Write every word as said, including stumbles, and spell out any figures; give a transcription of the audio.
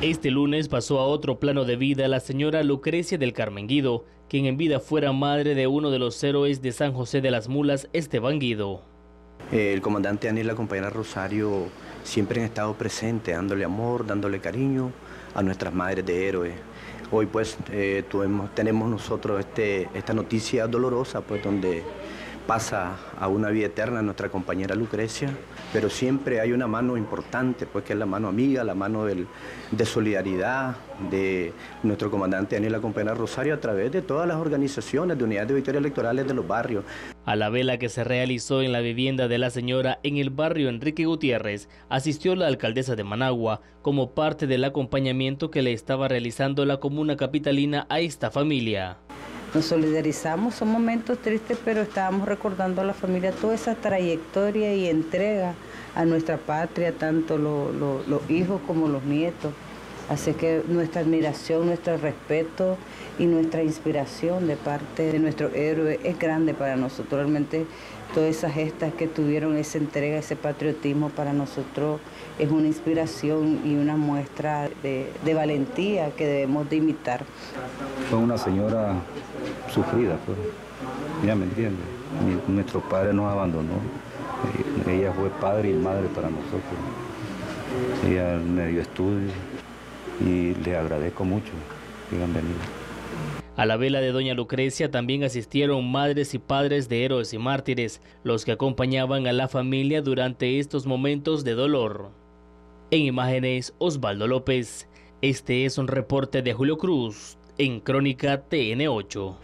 Este lunes pasó a otro plano de vida la señora Lucrecia del Carmen Guido, quien en vida fuera madre de uno de los héroes de San José de las Mulas, Esteban Guido. El comandante Daniel y la compañera Rosario siempre han estado presentes, dándole amor, dándole cariño a nuestras madres de héroes. Hoy pues eh, tuvimos, tenemos nosotros este, esta noticia dolorosa, pues donde pasa a una vida eterna nuestra compañera Lucrecia, pero siempre hay una mano importante, pues que es la mano amiga, la mano del, de solidaridad de nuestro comandante Daniel y la compañera Rosario a través de todas las organizaciones de unidades de victoria electorales de los barrios. A la vela que se realizó en la vivienda de la señora en el barrio Enrique Gutiérrez, asistió la alcaldesa de Managua como parte del acompañamiento que le estaba realizando la comuna capitalina a esta familia. Nos solidarizamos, son momentos tristes, pero estábamos recordando a la familia toda esa trayectoria y entrega a nuestra patria, tanto lo, lo, los hijos como los nietos. Así que nuestra admiración, nuestro respeto y nuestra inspiración de parte de nuestro héroe es grande para nosotros. Realmente todas esas gestas que tuvieron, esa entrega, ese patriotismo para nosotros es una inspiración y una muestra de, de valentía que debemos de imitar. Fue una señora sufrida, pues, ya me entiende. Nuestro padre nos abandonó, ella fue padre y madre para nosotros. Ella me dio estudios y le agradezco mucho que hayan venido. A la vela de doña Lucrecia también asistieron madres y padres de héroes y mártires, los que acompañaban a la familia durante estos momentos de dolor. En imágenes, Osvaldo López. Este es un reporte de Julio Cruz en Crónica T N ocho.